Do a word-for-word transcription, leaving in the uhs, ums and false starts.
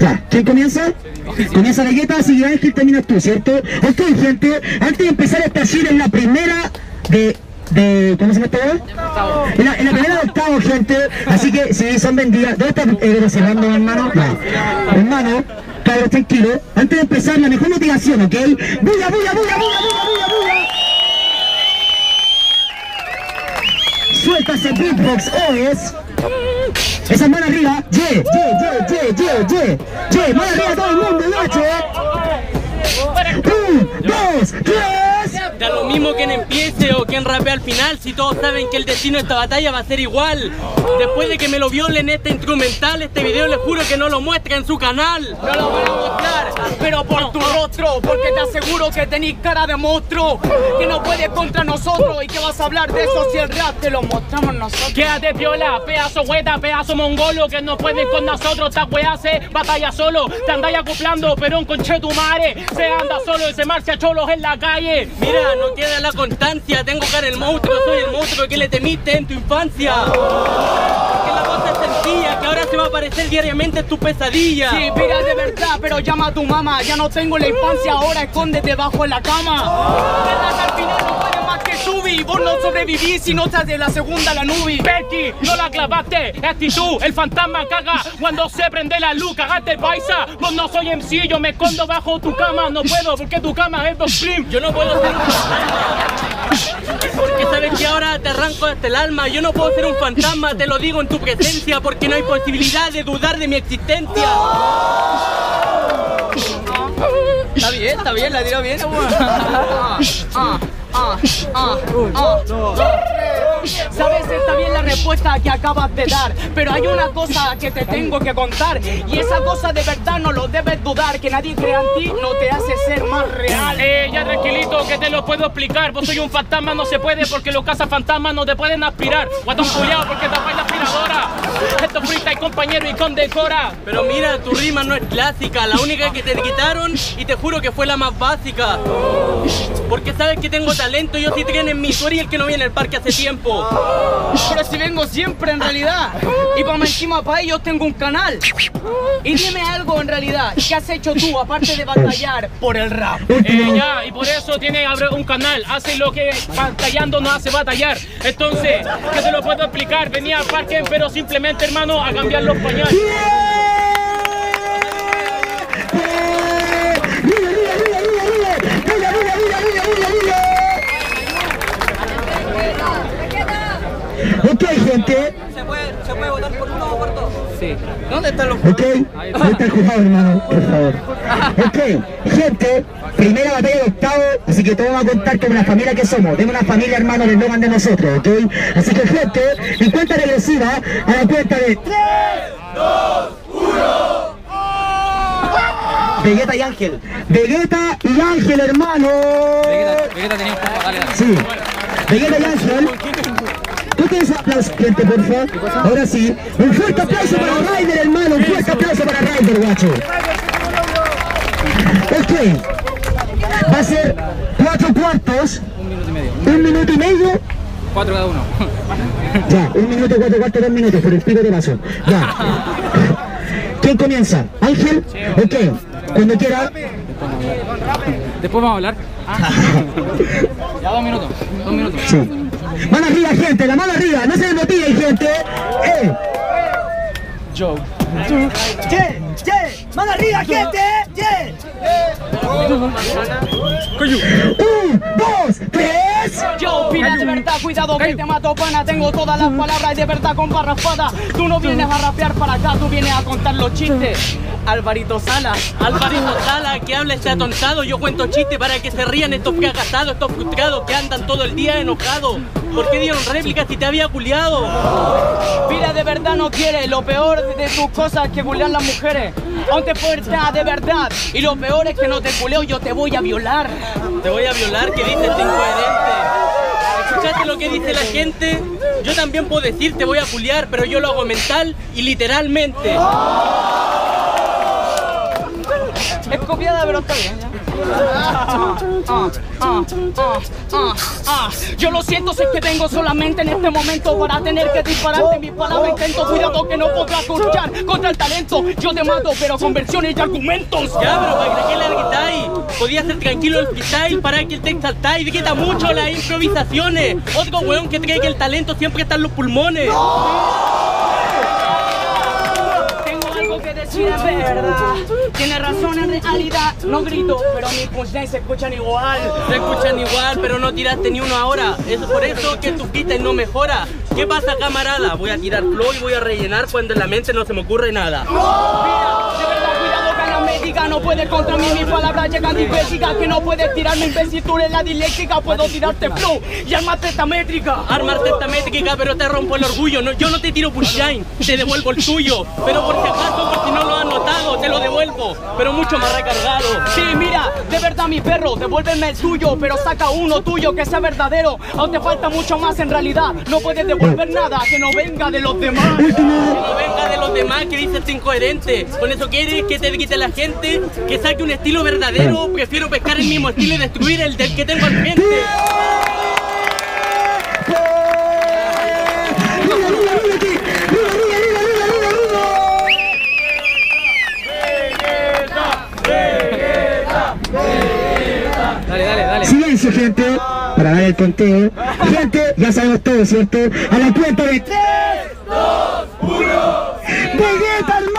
Ya, ¿quién comienza? Comienza BGETA, así que Ángel terminas tú, ¿cierto? Ok, gente, antes de empezar esta gira en la primera de... de ¿cómo se llama esta en, en la primera de octavo, gente, así que si son bendigas. ¿Dónde está eh, cerrando, hermano? No. Hermano, claro, tranquilo. Antes de empezar, la mejor motivación, ¿ok? ¡Bulla, bulla, bulla, bulla, bulla, bulla! Suéltase beatbox, o es... Esa mano arriba, ye, ye, ye, ye, ye, ye, mano arriba todo el mundo, guacho. Un, dos, tres. Da lo mismo quien empiece o quien rapea al final, si todos saben que el destino de esta batalla va a ser igual. Después de que me lo violen este instrumental, este video les juro que no lo muestra en su canal. No lo voy a mostrar, pero por tu rostro, porque te aseguro que tenés cara de monstruo, que no puedes contra nosotros y que vas a hablar de eso si el rap te lo mostramos nosotros. Quédate piola, pedazo hueta, pedazo mongolo, que no puedes con nosotros, esta wea hace batalla solo. Te andáis acoplando, pero un conchetumare, se anda solo y se marcha cholos en la calle. Mira, no queda la constancia, tengo cara el monstruo, soy el monstruo que le temiste en tu infancia. Que la cosa es sencilla, que ahora se va a aparecer diariamente en tu pesadilla. Sí, mira, de verdad, pero llama a tu mamá, ya no tengo la infancia, ahora escóndete bajo en la cama. Verdad, al final no puedes más que subir, vos no sobrevivís si no estás de la segunda la nubi. Becky, no la clavaste, actitud, el fantasma caga, cuando se prende la luz, cagaste paisa. Vos no soy M C, yo me escondo bajo tu cama, no puedo porque tu cama es dos plim. Yo no puedo ser un porque sabes que ahora te arranco hasta el alma. Yo no puedo ser un fantasma, te lo digo en tu presencia, porque no hay posibilidad de dudar de mi existencia. Está bien, está bien, la tiró bien. Sabes, está bien la respuesta que acabas de dar, pero hay una cosa que te tengo que contar, y esa cosa de verdad no lo debes dudar, que nadie crea en ti no te hace ser más real. Eh, ya tranquilito, que te lo puedo explicar. Vos soy un fantasma, no se puede, porque los cazafantasmas no te pueden aspirar. Guatón culiao, porque tapáis la aspiradora. Esto es freestyle, compañero, y condecora. Pero mira, tu rima no es clásica, la única que te quitaron, y te juro que fue la más básica. Porque sabes que tengo talento, yo sí tren en mi historia y el que no viene al parque hace tiempo. Pero si vengo siempre en realidad. Y para encima pa' ellos tengo un canal. Y dime algo en realidad, ¿qué has hecho tú aparte de batallar por el rap? Eh, ya, y por eso tiene un canal. Hace lo que batallando no hace batallar. Entonces, ¿qué te lo puedo explicar? Venía al parque, pero simplemente, hermano, a cambiar los pañales. Ok, gente. ¿Se puede, ¿Se puede votar por uno o por dos? Sí. ¿Dónde están los jugadores? Ok, ¿dónde está el juzgado, hermano? Por favor. Ok, gente, primera batalla de octavo, así que todo va a contar como la familia que somos. Tenemos una familia, hermano, que no mande nosotros, ¿ok? Así que, gente, en cuenta regresiva, a la cuenta de tres, dos, uno. BGETA y Ángel. BGETA y Ángel, hermano. BGETA tenía un poco, dale, dale. Sí. BGETA y Ángel. ¿Tú tienes aplauso, gente, por favor? Ahora sí. Un fuerte aplauso para Raider, hermano. Un fuerte aplauso para Raider, guacho. Ok. Va a ser cuatro cuartos. Un minuto y medio. Un minuto y medio. Cuatro cada uno. Ya, un minuto, cuatro cuartos, dos minutos. Por el pico de paso. Ya. ¿Quién comienza? ¿Ángel? Ok. Cuando quiera. Después vamos a hablar. Ya dos minutos. Dos minutos. Sí. Mano arriba, gente, la mano arriba, no se desmotiven, gente. Eh. Yo. Yo. Yeah, yeah. Mano arriba, gente. Yeah. Un, dos, tres. Yo, pila de verdad, cuidado que te mato, pana. Tengo todas las palabras y de verdad con barrafada. Tú no vienes a rapear para acá, tú vienes a contar los chistes. Alvarito Salas, Alvarito Salas, que habla este atontado. Yo cuento chistes para que se rían estos cagasados, estos frustrados que andan todo el día enojados. ¿Por qué dieron réplicas si te había culiado? Mira, de verdad no quiere. Lo peor de tus cosas es que culean las mujeres. Aún te puerta de verdad. Y lo peor es que no te culeo, yo te voy a violar. Te voy a violar, que dices este incoherente. ¿Escuchaste lo que dice la gente? Yo también puedo decir te voy a culiar, pero yo lo hago mental y literalmente. Es copiada, pero está bien, ya. Yo lo siento si es que vengo solamente en este momento para tener que dispararte mis palabras. Intento, cuidado que no podrás luchar contra el talento. Yo te mato, pero con versiones y argumentos. Ya, pero ¿para qué larguitáis? Podía ser tranquilo el freestyle, para que el texto saltáis. Quita mucho las improvisaciones. Otro weón que cree que el talento siempre está en los pulmones. Sí, es verdad. Tiene razón, en realidad no grito, pero mis punchlines se escuchan igual. Se escuchan igual, pero no tiraste ni uno ahora. Es por eso que tu quita no mejora. ¿Qué pasa, camarada? Voy a tirar flow y voy a rellenar cuando en la mente no se me ocurre nada. ¡No! De verdad, cuidado, cana médica. No puedes contra mí, mis palabras llegan disléxicas. Que no puedes tirarme imbecitura en la diléctrica. Puedo tirarte flow y armarte esta métrica. Armarte esta métrica, pero te rompo el orgullo. No, yo no te tiro punchline, te devuelvo el tuyo. Pero por si acaso, por si no lo has notado, te lo devuelvo, pero mucho más recargado. Sí, mira, de verdad mi perro, devuélveme el tuyo, pero saca uno tuyo que sea verdadero. Aún te falta mucho más en realidad, no puedes devolver nada que no venga de los demás. Que no venga de los demás, que dices incoherente. Con eso quieres que te quite la gente, que saque un estilo verdadero. Prefiero pescar el mismo estilo y destruir el del que tengo al frente. Silencio, gente, para ver el conteo. Gente, ya sabemos todo, ¿cierto? A la cuenta de tres, dos, uno. ¡BGETA!